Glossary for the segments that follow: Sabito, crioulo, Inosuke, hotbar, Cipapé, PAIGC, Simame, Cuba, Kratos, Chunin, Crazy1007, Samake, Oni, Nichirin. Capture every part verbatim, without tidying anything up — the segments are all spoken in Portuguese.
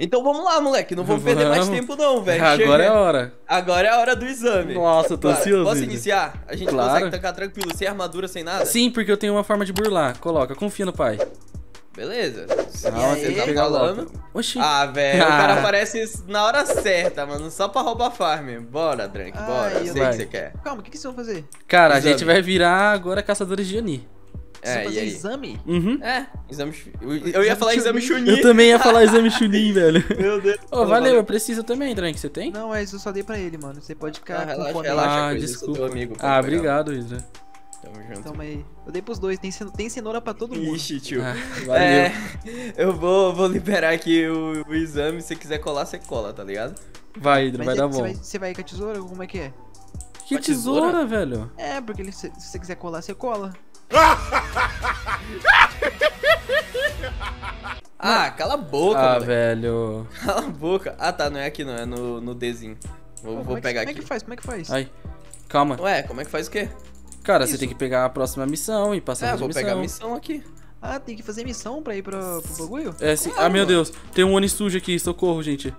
Então vamos lá, moleque. Não vamos, vamos perder mais tempo não, velho. Agora Chega. é a hora. Agora é a hora do exame. Nossa, eu tô claro. ansioso. Posso iniciar? A gente claro. consegue tancar tranquilo, sem armadura, sem nada? Sim, porque eu tenho uma forma de burlar. Coloca, confia no pai. Beleza. Não, você tá falando. Oxi. Ah, velho, ah. o cara aparece na hora certa, mano. Só pra roubar farm. Bora, Drank, ah, bora. Sei o que você quer. Calma, o que, que vocês vão fazer? Cara, exame. a gente vai virar agora caçadores de Oni. É, fazer exame? Uhum. É, exame. Eu, eu ia falar exame Chunin. Eu também ia falar exame Chunin, velho. Meu Deus. Ô, oh, valeu, eu preciso também, Drank. Você tem? Não, é isso, eu só dei pra ele, mano. Você pode ficar. Ah, relaxa, com relaxa, ah, coisa, desculpa. Amigo, ah, obrigado, Isra. Tamo junto. Toma aí. Eu dei pros dois, tem, ceno... tem cenoura pra todo mundo. Ixi, tio. Ah, valeu. É, eu vou, vou liberar aqui o, o exame. Se quiser colar, você cola, tá ligado? Vai, Hidro, vai é, dar bom. Você vai, você vai com a tesoura? Como é que é? Que tesoura, tesoura, velho? É, porque ele, se, se você quiser colar, você cola. Ah, cala a boca, Ah, moleque. velho. Cala a boca. Ah, tá, não é aqui, não. É no, no Dzinho. Vou, Pô, vou pegar que, aqui. Como é que faz? Como é que faz? Aí, calma. Ué, como é que faz o quê? Cara, Isso. você tem que pegar a próxima missão e passar é, por missão. É, vou pegar a missão aqui. Ah, tem que fazer missão pra ir pra, pro bagulho? É, sim. Claro. Ah, meu Deus. Tem um Oni sujo aqui. Socorro, gente.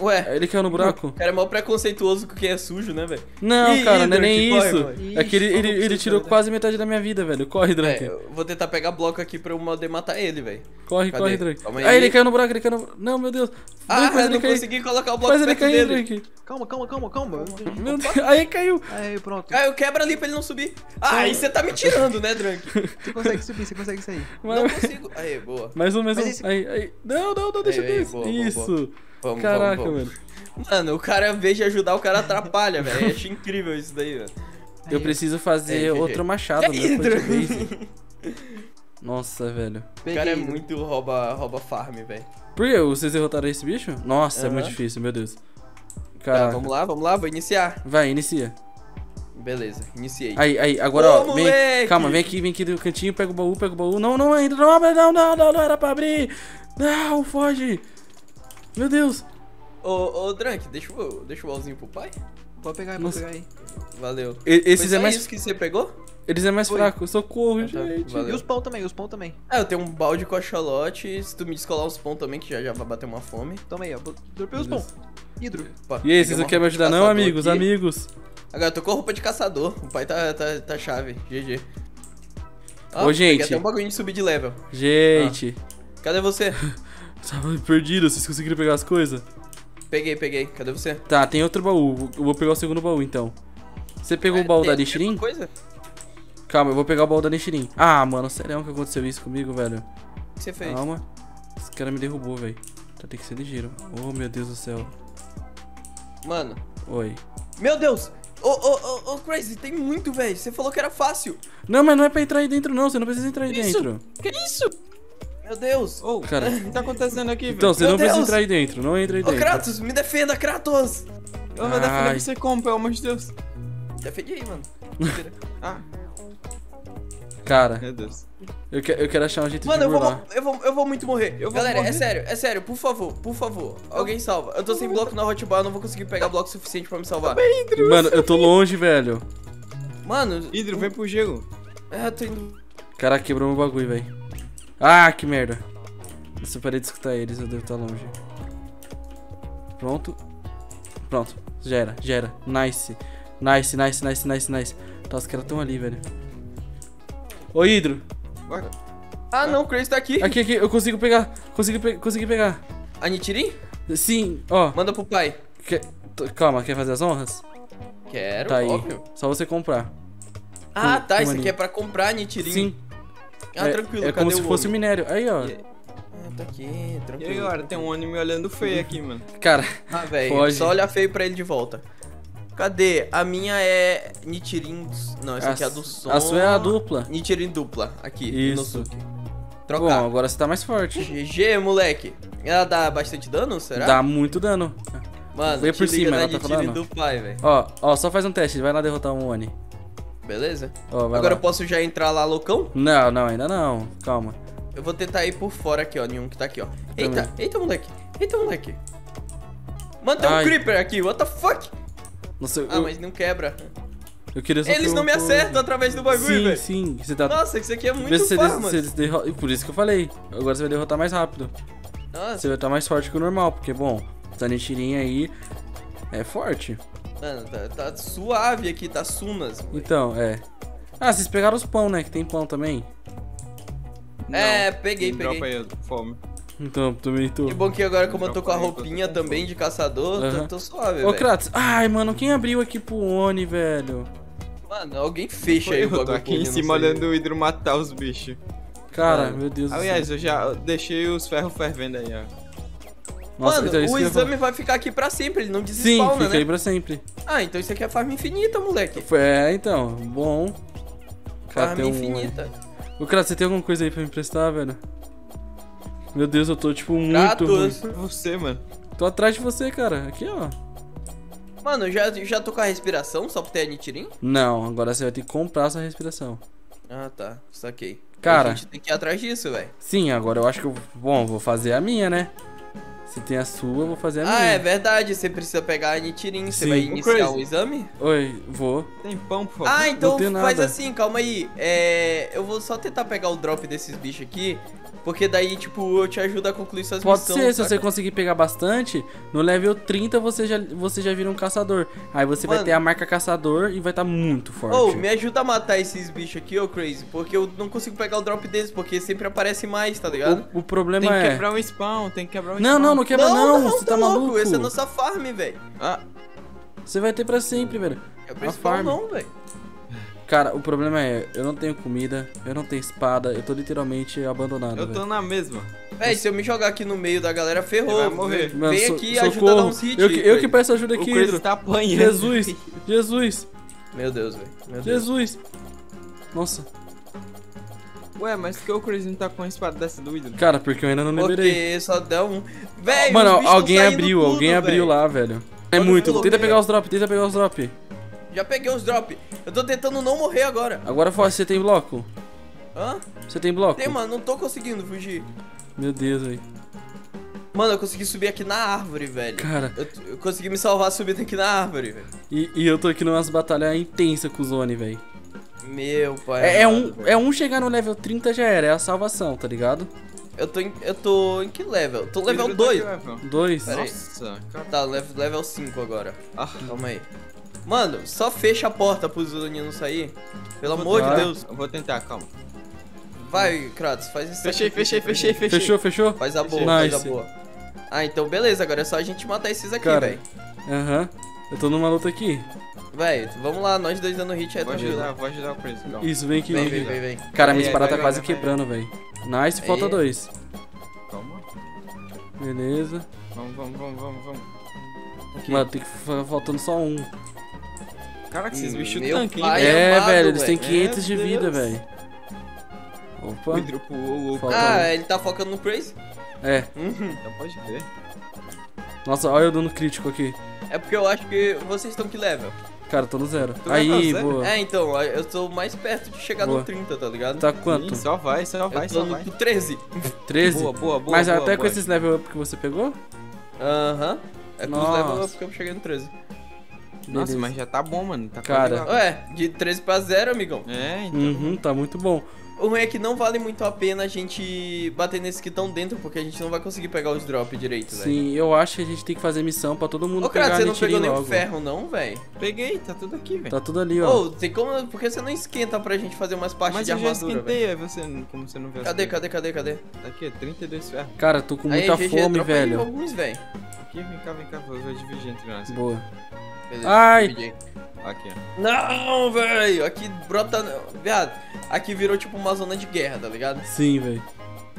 Ué. Ele caiu no buraco? O cara é mó preconceituoso com quem é sujo, né, velho? Não, Ih, cara, Hidro, não é nem isso. Corre, é que ele, ele, ele tirou quase metade da minha vida, velho. Corre, Drank. É, eu vou tentar pegar bloco aqui pra eu poder matar ele, velho. Corre, Cadê? corre, Drank. Aí, ah, ele caiu no buraco, ele caiu no... Não, meu Deus. Ah, Drank, eu não caiu. consegui colocar o bloco mas perto ele caiu, dele. Drank. Calma, calma, calma, calma. Meu Deus. Aí caiu. Aí, pronto. Caiu, quebra ali pra ele não subir. Ah, aí você tá me tirando, né, Drank? Você consegue subir, você consegue sair. Mas... Não consigo. Aí, boa. Mais um, mais um. Esse... Aí, aí. Não, não, não, deixa desse. Isso. Vamos, Caraca, vamos, vamos. mano. Mano, o cara, ao invés de ajudar, o cara atrapalha, velho. Eu acho incrível isso daí, velho. Eu preciso fazer é, outro machado, né? Nossa, velho. O cara é muito rouba, rouba farm, velho. Por que vocês derrotaram esse bicho? Nossa, uhum. é muito difícil, meu Deus. Caraca. Tá, vamos lá, vamos lá, vou iniciar. Vai, inicia. Beleza, iniciei. Aí, aí, agora, Ô, ó, vem, calma, vem aqui, vem aqui do cantinho, pega o baú, pega o baú. Não, não, ainda não, não, não, não, não era pra abrir. Não, foge. Meu Deus! Ô, ô Drank, deixa o, deixa o baúzinho pro pai? Pode pegar aí, pode pegar aí. Valeu. E, esses é mais... isso que você pegou? Eles é mais Foi. fracos, socorro, ah, tá. gente. Valeu. E os pão também, os pão também. Ah, eu tenho um balde com axolote. Se tu me descolar os pão também, que já, já vai bater uma fome. Toma aí, ó. Dropei os pão. Hidro. Opa, e aí, vocês não querem me ajudar não, amigos? Aqui. Amigos. Agora eu tô com roupa de caçador. O pai tá, tá, tá chave. G G. Ah, Ô, gente. Tem um bagulho de subir de level. Gente. Ah. Cadê você? Tava perdido, vocês conseguiram pegar as coisas? Peguei, peguei. Cadê você? Tá, tem outro baú. Eu vou pegar o segundo baú, então. Você pegou é, o baú tem, da Nichirin? Coisa? Calma, eu vou pegar o baú da Nichirin. Ah, mano, sério que aconteceu isso comigo, velho? O que você fez? Calma. Esse cara me derrubou, velho. Tá, tem que ser ligeiro. Oh, meu Deus do céu. Mano. Oi. Meu Deus! Ô, ô, ô, ô, Crazy, tem muito, velho. Você falou que era fácil. Não, mas não é pra entrar aí dentro, não. Você não precisa entrar aí que dentro. Isso? Que isso? Meu Deus! Oh, cara, o que tá acontecendo aqui, velho? Então, você Meu não Deus. precisa entrar aí dentro, não entra aí dentro. Ô, Kratos, me defenda, Kratos! Eu vou defender você como, pelo amor de Deus. Defende aí, mano. ah. Cara, Meu Deus. Eu, que, eu quero achar um jeito mano, de burlar. Mano, eu vou, eu, vou, eu vou muito morrer. Eu vou Galera, morrer. é sério, é sério, por favor, por favor. Alguém salva. Eu tô sem bloco na hotbar, eu não vou conseguir pegar bloco suficiente pra me salvar. Mano, eu tô longe, velho. Mano... Hidro, vem pro gelo. É, eu tô indo... Cara, quebrou meu bagulho, velho. Ah, que merda. Se eu parei de escutar eles, eu devo estar longe. Pronto. Pronto. Gera, gera. Nice. Nice, nice, nice, nice, nice. Tá, os caras estão ali, velho. Ô, Hidro. Ah, não, o Crazy tá aqui. Aqui, aqui, eu consigo pegar. Consegui, pe consegui pegar. A Nichirin? Sim, ó. Manda pro pai. Que... Calma, quer fazer as honras? Quero, tá óbvio. Aí. Só você comprar. Ah, hum, tá. Isso aqui é pra comprar a Nichirin. Sim. Ah, é, tranquilo, é como se fosse o minério. Aí, ó. Ah, tá aqui, tranquilo. E agora, tem um Oni me olhando feio aqui, mano. Cara, ah, velho, só olhar feio pra ele de volta. Cadê? A minha é Nichirin. Não, essa a, aqui é a do som. A sua é a dupla. Nichirin dupla. Aqui, Isso. Inosuke. Trocar. Bom, agora você tá mais forte. G G, moleque. Ela dá bastante dano, será? Dá muito dano. Mano, Vem por cima, ela tá falando. Do pai, velho. Ó, ó, só faz um teste, vai lá derrotar um Oni. Beleza? Oh, Agora lá. eu posso já entrar lá, loucão? Não, não, ainda não. Calma. Eu vou tentar ir por fora aqui, ó. Nenhum que tá aqui, ó. Eita, Também. eita, moleque. Eita, moleque. Mano, tem Ai. um creeper aqui. What the fuck? Nossa, ah, eu... mas não quebra. Eu queria só Eles não me acertam coisa. através do bagulho, velho. Sim, sim. Tá... Nossa, isso aqui é muito fácil, mano. Derro... Por isso que eu falei. Agora você vai derrotar mais rápido. Nossa. Você vai estar mais forte que o normal, porque, bom, essa Nichirin aí é forte. Mano, tá, tá suave aqui, tá sunas. Boy. Então, é. Ah, vocês pegaram os pão, né? Que tem pão também. Não, é, peguei, peguei. Aí, fome. Então, também tô. Que bom que agora, como eu tô com a roupinha também de caçador, uhum. tô, tô suave, velho. Ô, Kratos. Ai, mano, quem abriu aqui pro Oni, velho? Mano, alguém fecha aí o bagulho. Eu tô aqui em cima olhando o Hidro matar os bichos. Cara, mano. Meu Deus do céu. Aliás, eu já deixei os ferros fervendo aí, ó. Nossa, mano, o exame vai ficar aqui pra sempre, ele não desespawna, né? Sim, fica aí pra sempre. Ah, então isso aqui é farm infinita, moleque. É, então, bom. Farm infinita. Ô, Kratos, você tem alguma coisa aí pra me emprestar, velho? Meu Deus, eu tô, tipo, muito ruim. Você, mano. Tô atrás de você, cara. Aqui, ó. Mano, eu já, já tô com a respiração só pra ter a Nichirin? Não, agora você vai ter que comprar essa respiração. Ah, tá. Saquei. Cara... A gente tem que ir atrás disso, velho. Sim, agora eu acho que eu... Bom, vou fazer a minha, né? Se tem a sua, eu vou fazer a ah, minha. Ah, é verdade. Você precisa pegar a Nichirin. Sim. Você vai iniciar o, o exame? Oi, vou. Tem pão, por favor. Ah, então faz nada. Assim, calma aí. É, eu vou só tentar pegar o drop desses bichos aqui, porque daí, tipo, eu te ajudo a concluir suas Pode missões. Pode ser, saca? Se você conseguir pegar bastante, no level trinta você já, você já vira um caçador. Aí você Mano. vai ter a marca caçador e vai estar tá muito forte. Ô, oh, me ajuda a matar esses bichos aqui, ô, oh, Crazy, porque eu não consigo pegar o drop deles, porque sempre aparece mais, tá ligado? O, o problema tem é... Tem que quebrar o spawn, tem que quebrar o spawn. Não, não. Não quebra não, não, não você tá, tá maluco. Louco, essa é a nossa farm, velho. Ah, você vai ter pra sempre, velho. É pra farm não, velho. Cara, o problema é, eu não tenho comida, eu não tenho espada, eu tô literalmente abandonado, Eu véio. tô na mesma. Véi, se eu me jogar aqui no meio da galera, ferrou. Vai morrer. Mano, Vem so, aqui e ajuda a dar uns hits. Eu, eu que peço ajuda aqui, Hidro. Tá apanhando. Jesus, Jesus. Meu Deus, velho. Jesus. Nossa. Ué, mas por que o Crazy não tá com a espada dessa do Hidro? Cara, porque eu ainda não liberei. Porque só dá um... Véi, mano, alguém abriu, tudo, alguém véio. abriu lá, velho. É Olha muito, tenta pegar os drops, tenta pegar os drops. Já peguei os drops. Eu tô tentando não morrer agora. Agora, você tem bloco? Hã? Você tem bloco? Tem, mano, não tô conseguindo fugir. Meu Deus, velho. Mano, eu consegui subir aqui na árvore, velho. Cara... Eu, eu consegui me salvar subindo aqui na árvore, velho. E, e eu tô aqui numas batalhas intensas com o Zone, velho. Meu pai. É, é, um, é um chegar no level trinta já era, é a salvação, tá ligado? Eu tô em, eu tô em que level? Tô level dois. dois? Nossa. Tá, level cinco agora. Ah, calma aí. Mano, só fecha a porta pro Zoninho não sair. Pelo amor de Deus. Eu vou tentar, calma. Vai, Kratos, faz isso. Fechei, fechei, fechei, fechei. Fechou, fechou? Faz a boa, faz a boa. Ah, então beleza, agora é só a gente matar esses aqui, velho. Aham. Eu tô numa luta aqui. Véi, vamos lá, nós dois dando hit é vou tranquilo. Ajudar, vou ajudar o Crazy. Isso, vem aqui. Vem, vem, vem, vem. Cara, minha espada tá vai, quase vai, quebrando, velho. Nice, aí. Falta dois. Calma. Beleza. Vamos, vamos, vamos, vamos, vamos. Okay. Mano, tem que faltando só um. Caraca, esses hum, bichos tanque, hein? É, amado, velho, eles têm quinhentos de vida, velho. Opa. Ah, um. Ele tá focando no Crazy? É. Uhum. Então pode ver. Nossa, olha eu dando crítico aqui. É porque eu acho que vocês estão que level? Cara, eu tô no zero. Tô aí, zero? Boa. É, então, eu tô mais perto de chegar boa. no trinta, tá ligado? Tá quanto? Sim, só vai, só vai, só vai. Eu tô no treze. treze? Boa, boa, boa. Mas boa, até boa, com boy. esses level up que você pegou? Aham. Uh -huh. É com Nossa. os level up que eu cheguei no treze. Nossa, Beleza. mas já tá bom, mano. Tá Cara. Ué, de treze pra zero, amigão. É, então. Uhum, tá muito bom. O ruim é que não vale muito a pena a gente bater nesses que estão dentro, porque a gente não vai conseguir pegar os drops direito, velho. Sim, eu acho que a gente tem que fazer missão pra todo mundo Ô, pegar. Ô, cara, você não pegou nem o ferro, não, velho? Peguei, tá tudo aqui, velho. Tá tudo ali, ó. Ô, tem como... Por que você não esquenta pra gente fazer umas partes Mas de armadura, velho? Mas eu já esquentei, você... como você não vê Cadê, cadê, cadê, cadê? Tá aqui, trinta e dois ferros. Cara, tô com muita aí, fome, G G, velho. Aí, alguns, velho. Aqui, vem cá, vem cá, vou dividir entre nós. Boa. Beleza, Ai! Dividir. Aqui. Não, velho. Aqui brota... Viado. Aqui virou tipo uma zona de guerra, tá ligado? Sim, velho.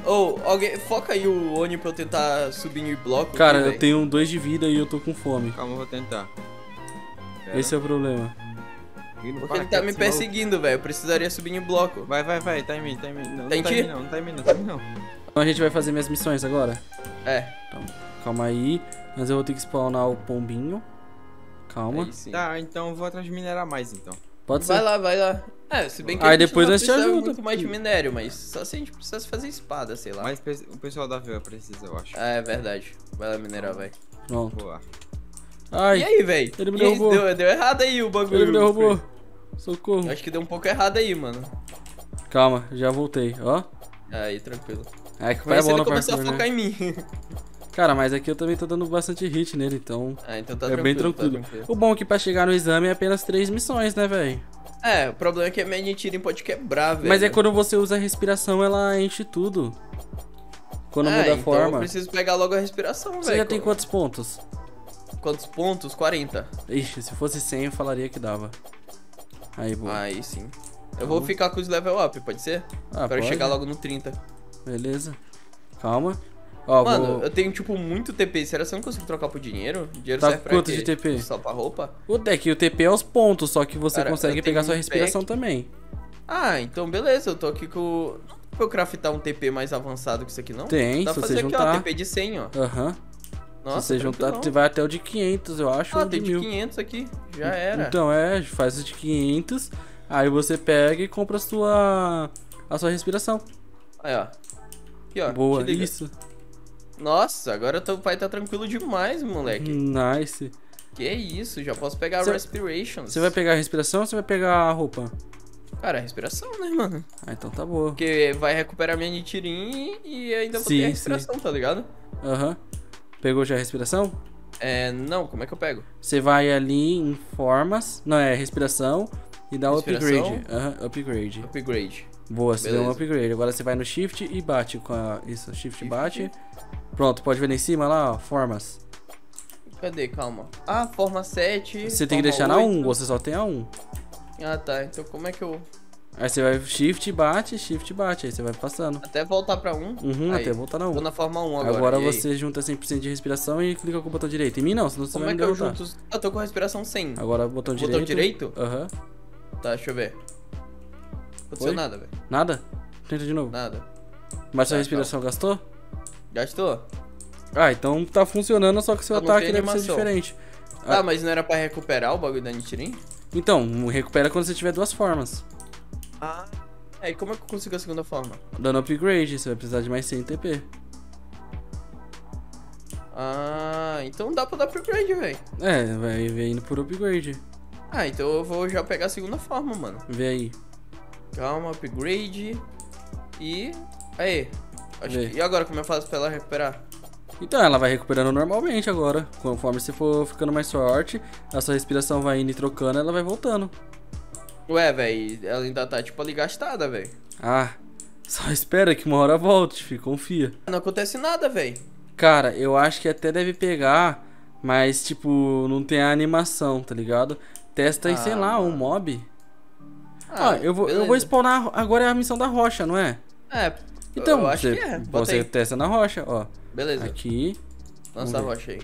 Ô, oh, alguém... Foca aí o Oni pra eu tentar subir em bloco. Cara, aqui, eu tenho dois de vida e eu tô com fome. Calma, eu vou tentar. Pera. Esse é o problema. Porque ele tá me perseguindo, velho. Eu precisaria subir em bloco. Vai, vai, vai. Tá em mim, tá em mim. Não, não tá em mim, não. Não tá em mim, não. Tá em mim, não. Então a gente vai fazer minhas missões agora? É. Então, calma aí. Mas eu vou ter que spawnar o pombinho. Calma. Tá, então eu vou atrás de minerar mais, então. Pode ser. Vai lá, vai lá. É, se bem que Aí a gente depois não precisa muito mais de minério, mas só se a gente precisasse fazer espada, sei lá. Mas o pessoal da vila precisa, eu acho. É, é verdade. Vai lá minerar, vai. Pronto. Boa. Ai, e aí, velho? Ele me derrubou. Deu, deu errado aí o bagulho. Ele me derrubou. Socorro. Acho que deu um pouco errado aí, mano. Calma, já voltei, ó. Aí, tranquilo. É que o pai é bom na começou parkour, a focar né? em mim. Cara, mas aqui eu também tô dando bastante hit nele, então... Ah, então tá é tranquilo, bem tranquilo. Tá tranquilo. O bom é que pra chegar no exame é apenas três missões, né, velho? É, o problema é que a minha Nichirin pode quebrar, velho. Mas é quando você usa a respiração, ela enche tudo. Quando ah, muda então a forma. Então eu preciso pegar logo a respiração, velho. Você já tem como... quantos pontos? Quantos pontos? quarenta. Ixi, se fosse cem eu falaria que dava. Aí, boa. Aí sim. Eu vou ficar com os level up, pode ser? Ah, Para chegar logo no trinta. Beleza. Calma. Ó, Mano, vou... eu tenho, tipo, muito T P. Será que eu não consigo trocar por dinheiro? O dinheiro tá serve pra quanto de T P? Só pra roupa? O deck, o T P é os pontos, só que você Cara, consegue pegar sua respiração pack. também. Ah, então beleza. Eu tô aqui com... Pra eu craftar um T P mais avançado que isso aqui, não? Tem, Dá se você juntar... Dá pra fazer aqui, ó, T P de cem, ó. Aham. Uhum. Nossa, se você juntar, você vai até o de quinhentos, eu acho. Ah, tem de quinhentos aqui. Já era. Então, é, faz o de quinhentos... Aí você pega e compra a sua, a sua respiração. Aí, ó. Aqui, ó. Boa, isso. Nossa, agora teu pai tá tranquilo demais, moleque. Nice. Que isso, já posso pegar a respiration. Você vai pegar a respiração ou você vai pegar a roupa? Cara, a respiração, né, mano? Ah, então tá boa. Porque vai recuperar minha Nichirin e ainda vou sim, ter a respiração, sim. tá ligado? Aham. Uhum. Pegou já a respiração? É, não, como é que eu pego? Você vai ali em formas, não, é respiração... E dá o upgrade. Uhum, upgrade. Upgrade. Boa, você Beleza. deu um upgrade. Agora você vai no shift e bate com a... Isso, shift, shift. bate. Pronto, pode ver lá em cima, lá, ó, formas. Cadê? Calma. Ah, forma sete. Você tem que deixar oito. Na um, você só tem a um. Ah, tá. Então como é que eu... Aí você vai shift, bate, shift, bate. Aí você vai passando. Até voltar pra um? Uhum, aí. até voltar na um. Vou na forma um agora. Agora você junta cem por cento de respiração e clica com o botão direito. Em mim não, senão você como vai Como é que eu junto? Eu tô com a respiração cem. Agora botão direito. Botão direito? Aham. Uhum. Tá, deixa eu ver. Aconteceu Oi? nada, velho. Nada? Tenta de novo. Nada. Mas tá, sua respiração calma. gastou? Gastou. Ah, então tá funcionando, só que seu então ataque deve ser diferente. Ah, ah, mas não era pra recuperar o bagulho da Nichirin? Então, recupera quando você tiver duas formas. Ah, aí como é que eu consigo a segunda forma? Dando upgrade, você vai precisar de mais cem T P. Ah, então dá pra dar upgrade, velho. É, vai indo por upgrade. Ah, então eu vou já pegar a segunda forma, mano. Vê aí. Calma, upgrade. E... Aí. Acho que... E agora, como eu faço pra ela recuperar? Então, ela vai recuperando normalmente agora. Conforme você for ficando mais forte, a sua respiração vai indo e trocando, ela vai voltando. Ué, velho, ela ainda tá, tipo, ali gastada, velho. Ah, só espera que uma hora volte, filho, confia. Não acontece nada, velho. Cara, eu acho que até deve pegar, mas, tipo, não tem a animação, tá ligado? Testa aí, ah, sei lá, um mob. Ah, ah eu, vou, eu vou spawnar... Agora é a missão da rocha, não é? É, então, eu acho você, que é. Você aí. testa na rocha, ó. Beleza. Aqui. Lança a rocha aí.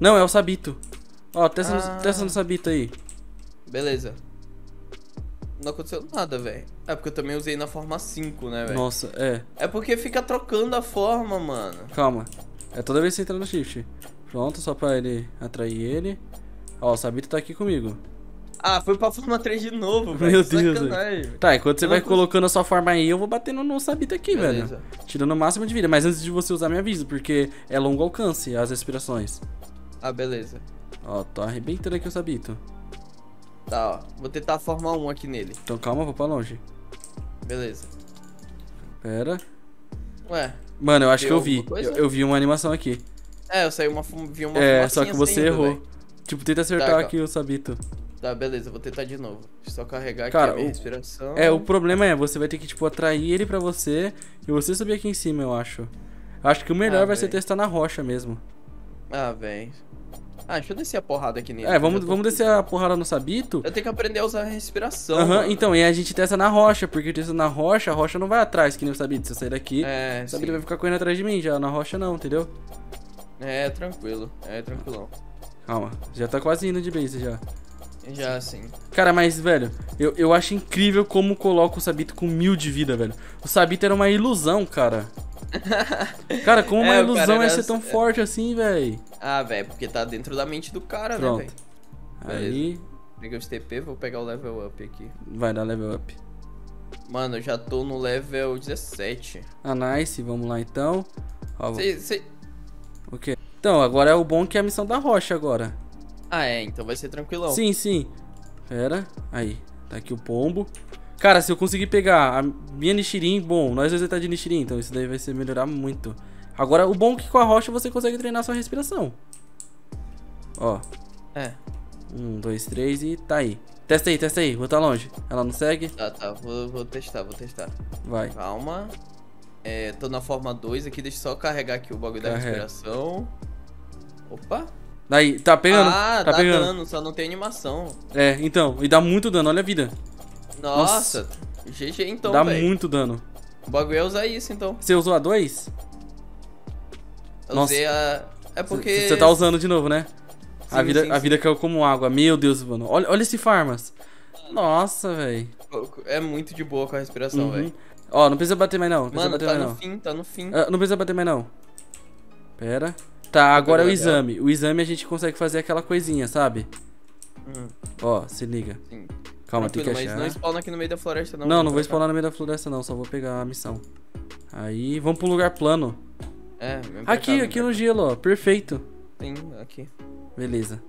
Não, é o Sabito. Ó, testa, ah. no, testa no Sabito aí. Beleza. Não aconteceu nada, velho. É porque eu também usei na forma cinco, né, velho? Nossa, é. É porque fica trocando a forma, mano. Calma. É toda vez que você entra no shift. Pronto, só pra ele atrair ele. Ó, o Sabito tá aqui comigo. Ah, foi pra forma três de novo, velho. Meu Deus. Tá, enquanto você vai colocando a sua forma aí, eu vou batendo no Sabito aqui, Beleza. velho. Tirando o máximo de vida. Mas antes de você usar, me avisa, porque é longo alcance as respirações. Ah, beleza. Ó, tô arrebentando aqui o Sabito. Tá, ó. Vou tentar a forma um aqui nele. Então calma, vou pra longe. Beleza. Pera. Ué. Mano, eu acho que eu vi. Eu, eu vi uma animação aqui. É, eu saí uma, vi uma É, só que você saindo, errou. Véio. Tipo, tenta acertar tá, aqui o Sabito. Tá, beleza, vou tentar de novo. Deixa eu só carregar Cara, aqui a minha o... respiração. É, o problema é, você vai ter que, tipo, atrair ele pra você e você subir aqui em cima, eu acho. Acho que o melhor ah, vai véi. ser testar na rocha mesmo. Ah, velho. Ah, deixa eu descer a porrada aqui nele. É, vamos, tô... vamos descer a porrada no Sabito. Eu tenho que aprender a usar a respiração. Aham, uhum, então, e a gente testa na rocha, porque testando na rocha, a rocha não vai atrás, que nem o Sabito. Se eu sair daqui, é, o Sabito sim. vai ficar correndo atrás de mim, já na rocha não, entendeu? É, tranquilo, é tranquilão. Calma, já tá quase indo de base já. Já, sim. Cara, mas, velho, eu, eu acho incrível como coloca o Sabito com mil de vida, velho. O Sabito era uma ilusão, cara. Cara, como uma é, ilusão é ser tão é... forte assim, velho? Ah, velho, porque tá dentro da mente do cara, velho. Pronto. Né, aí... Peguei os T P, vou pegar o level up aqui. Vai dar level up. Mano, eu já tô no level dezessete. Ah, nice, vamos lá então. Ó, sei, sei... O quê? Então, agora é o bom que é a missão da rocha agora. Ah, é? Então vai ser tranquilão. Sim, sim. Pera. Aí. Tá aqui o pombo. Cara, se eu conseguir pegar a minha Nichirin, bom, nós dois vai estar de Nichirin, então isso daí vai ser melhorar muito. Agora, o bom é que com a rocha você consegue treinar a sua respiração. Ó. É. Um, dois, três e tá aí. Testa aí, testa aí. Vou estar longe. Ela não segue? Tá, tá. Vou, vou testar, vou testar. Vai. Calma. É, tô na forma dois aqui. Deixa eu só carregar aqui o bagulho Carrega. da respiração. Opa. Daí, tá pegando. Ah, tá dá pegando. dano, só não tem animação. É, então. E dá muito dano, olha a vida. Nossa. Nossa. G G então, dá véio. muito dano. O bagulho é usar isso, então. Você usou a dois? Eu Nossa. usei a... É porque... Você tá usando de novo, né? Sim, a, vida, sim, sim. a vida caiu como água. Meu Deus, mano. Olha, olha esse Farmas. Nossa, velho. É muito de boa com a respiração, uhum. velho. Ó, não precisa bater mais, não. Precisa mano, bater tá mais, no não. fim, tá no fim. Uh, não precisa bater mais, não. Pera. Tá, agora é o exame. O exame a gente consegue fazer aquela coisinha, sabe? Hum. Ó, se liga. Sim. Calma, tem que achar. Mas não spawna aqui no meio da floresta, não. Não, não vou spawnar no meio da floresta, não. Só vou pegar a missão. Aí, vamos pro lugar plano. É, mesmo aqui, cá, aqui no gelo, ó. Perfeito. Sim, aqui. Beleza.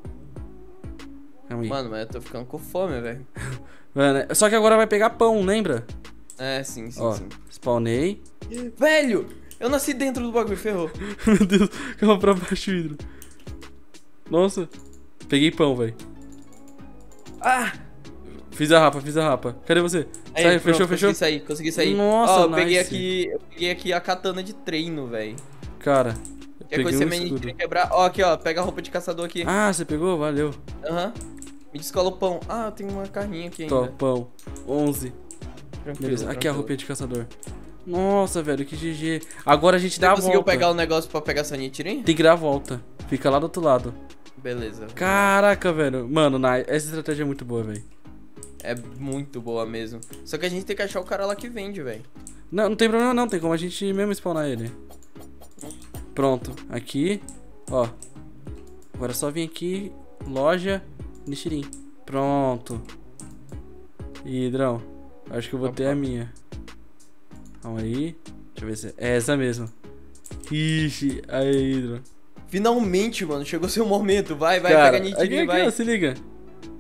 Calma aí. Mano, mas eu tô ficando com fome, velho. Mano, só que agora vai pegar pão, lembra? É, sim, sim, ó, sim. Spawnei. Velho! Eu nasci dentro do bagulho, ferrou. Meu Deus, calma pra baixo o vidro. Nossa. Peguei pão, velho. Ah! Fiz a rapa, fiz a rapa. Cadê você? Aí, Sai, pronto, fechou, fechou? Consegui sair, consegui sair. Nossa, oh, eu nice. peguei aqui, eu peguei aqui a katana de treino, velho. Cara... Quer conhecer minha Nichirin quebrar? Ó, aqui, ó. Pega a roupa de caçador aqui. Ah, você pegou? Valeu. Aham. Uhum. Me descola o pão. Ah, tem uma carninha aqui ainda. Tô, pão. onze. Tranquilo, Beleza. Tranquilo. Aqui a roupinha de caçador. Nossa, velho, que G G. Agora a gente você dá a volta. Você conseguiu pegar o um negócio pra pegar essa Nichirin? Tem que dar a volta. Fica lá do outro lado. Beleza. Caraca, velho. Mano, essa estratégia é muito boa, velho. É muito boa mesmo. Só que a gente tem que achar o cara lá que vende, velho. Não, não tem problema não. Tem como a gente mesmo spawnar ele. Pronto, aqui, ó. Agora é só vir aqui, loja, Nichirin. Pronto. Ih, Hidrão, acho que eu vou Opa. ter a minha. Calma aí. Deixa eu ver se é essa mesmo. Ixi, aí, Hidrão. Finalmente, mano, chegou seu momento. Vai, vai, cara, pega a Nichirin, aqui, vai. Aqui, ó, se liga.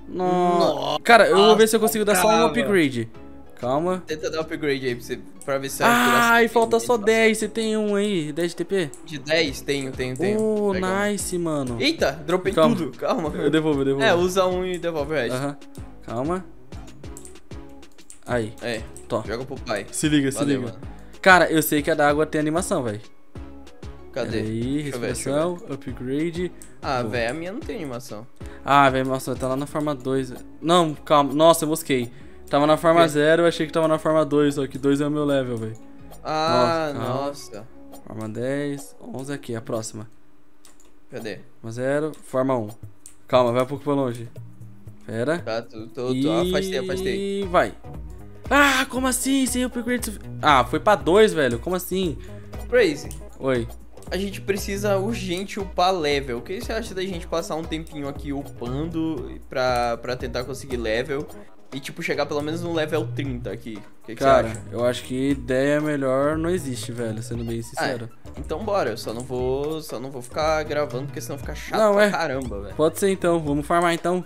Nossa. Nossa. Cara, eu vou ver se eu consigo dar só um upgrade. Calma. Tenta dar upgrade aí pra, você, pra ver se... Ah, e falta só dez. Você tem um aí? dez de T P? De dez? Tenho, tenho, tenho. Oh, Pega nice, um. mano. Eita, dropei Calma. tudo. Calma. Eu devolvo, eu devolvo. É, usa um e devolve o resto. Uh-huh. Calma. Aí. É. Tó. Joga pro pai. Se liga, Valeu, se liga. Mano. Cara, eu sei que a da água tem animação, velho. Cadê? Aí, respiração, upgrade. Ah, velho, a minha não tem animação. Ah, velho, nossa, tá lá na forma dois. Não, calma. Nossa, eu mosquei. Tava na forma zero, eu achei que tava na forma dois, só que dois é o meu level, velho. Ah, nossa. nossa. Forma dez, onze aqui, a próxima. Cadê? Forma zero, forma um. Calma, vai um pouco pra longe. Pera. Tá, tô, tô, e... tô, afastei, afastei. E vai. Ah, como assim? Sem upgrade... Ah, foi pra dois, velho, como assim? Crazy. Oi. A gente precisa urgente upar level. O que você acha da gente passar um tempinho aqui upando pra, pra tentar conseguir level? E, tipo, chegar pelo menos no level trinta aqui. O que, que Cara, você acha? eu acho que ideia melhor não existe, velho, sendo bem sincero. Ah, é. Então bora, eu só não vou só não vou ficar gravando, porque senão fica chato não, pra é. caramba, velho. Pode ser então, vamos farmar então.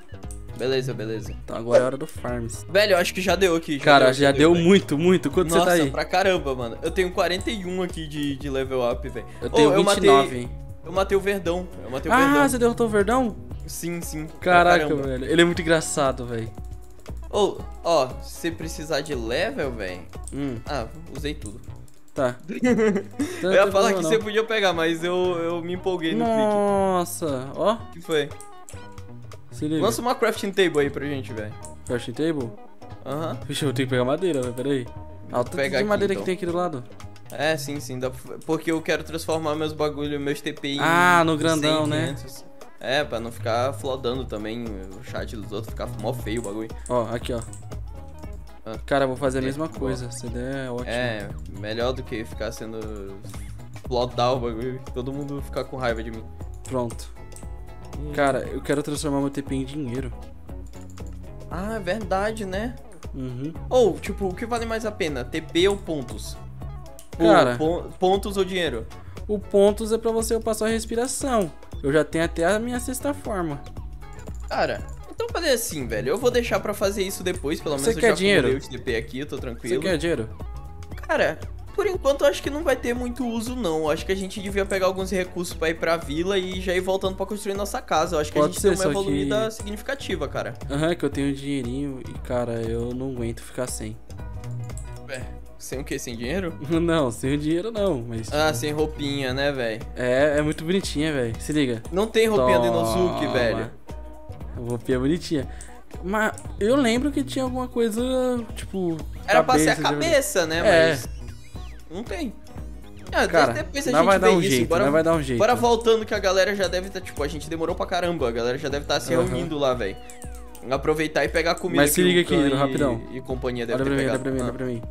Beleza, beleza. Então agora é hora do farms. Velho, eu acho que já deu aqui. Já Cara, deu, já, já deu, deu muito, muito. Quanto Nossa, você tá aí? Nossa, pra caramba, mano. Eu tenho quarenta e um aqui de, de level up, velho. Eu tenho oh, vinte e nove, eu matei, hein. Eu matei o Verdão. Eu matei o ah, Verdão. Você derrotou o Verdão? Sim, sim. Caraca, caramba. velho. Ele é muito engraçado, velho. Ô, oh, ó, oh, se precisar de level, velho. Hum. Ah, usei tudo. Tá. eu ia falar que não. você podia pegar, mas eu, eu me empolguei no clique. Nossa, ó. O que foi? Se liga. Lança uma crafting table aí pra gente, velho. Crafting table? Aham. Uhum. Vixe, eu tenho que pegar madeira, velho. Pera aí. Ah, o tanto de madeira então. que tem aqui do lado. É, sim, sim. Dá pra... Porque eu quero transformar meus bagulho, meus T P em. Ah, no grandão, né? É, pra não ficar flodando também o chat dos outros, ficar mó feio o bagulho. Ó, aqui, ó. Ah, Cara, eu vou fazer a mesma bom. coisa, se der é ótimo. É, melhor do que ficar sendo... flodar o bagulho, todo mundo ficar com raiva de mim. Pronto. Hum. Cara, eu quero transformar meu T P em dinheiro. Ah, é verdade, né? Uhum. Ou, oh, tipo, o que vale mais a pena, T P ou pontos? Cara... Ou, pon pontos ou dinheiro? O pontos é pra você upar sua respiração. Eu já tenho até a minha sexta forma. Cara, Então fazer assim, velho. Eu vou deixar pra fazer isso depois, pelo menos eu já comprei o T P aqui, eu tô tranquilo. Você quer dinheiro? Cara, por enquanto eu acho que não vai ter muito uso, não. Eu acho que a gente devia pegar alguns recursos pra ir pra vila e já ir voltando pra construir nossa casa. Eu acho que a gente tem uma evoluída significativa, cara. Aham, que eu tenho um dinheirinho e, cara, eu não aguento ficar sem. É. Sem o quê? Sem dinheiro? Não, sem o dinheiro não, mas... Ah, sem roupinha, né, velho? É, é muito bonitinha, velho. Se liga. Não tem roupinha do Inosuke, velho. Roupinha bonitinha. Mas eu lembro que tinha alguma coisa, tipo... Era pra ser a cabeça, né, mas... Não tem. Ah, cara, depois a gente vai dar um jeito, bora, vai dar um jeito. Bora voltando que a galera já deve estar, tipo, a gente demorou pra caramba. A galera já deve estar se reunindo lá, velho. Aproveitar e pegar comida. Mas se liga aqui, rapidão. E companhia deve ter pegado. Olha pra mim, olha pra mim.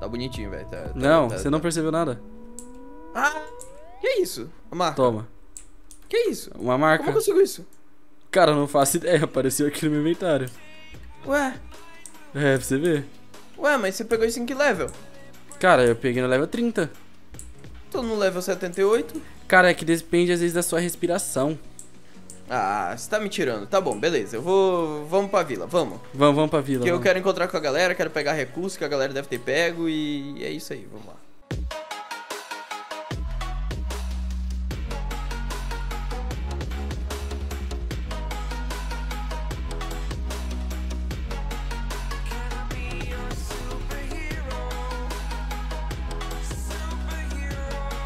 Tá bonitinho, velho. Tá, tá, não, tá, você tá, não percebeu nada. Ah, que isso? Uma marca. Toma. Que isso? Uma marca. Como eu consigo isso? Cara, eu não faço ideia. Apareceu aqui no meu inventário. Ué? É, pra você ver. Ué, mas você pegou isso em que level? Cara, eu peguei no level trinta. Tô no level setenta e oito. Cara, é que depende às vezes da sua respiração. Ah, você tá me tirando. Tá bom, beleza. Eu vou... Vamos pra vila, vamos. Vamos, vamos pra vila. Porque eu quero encontrar com a galera, quero pegar recursos que a galera deve ter pego e é isso aí, vamos lá.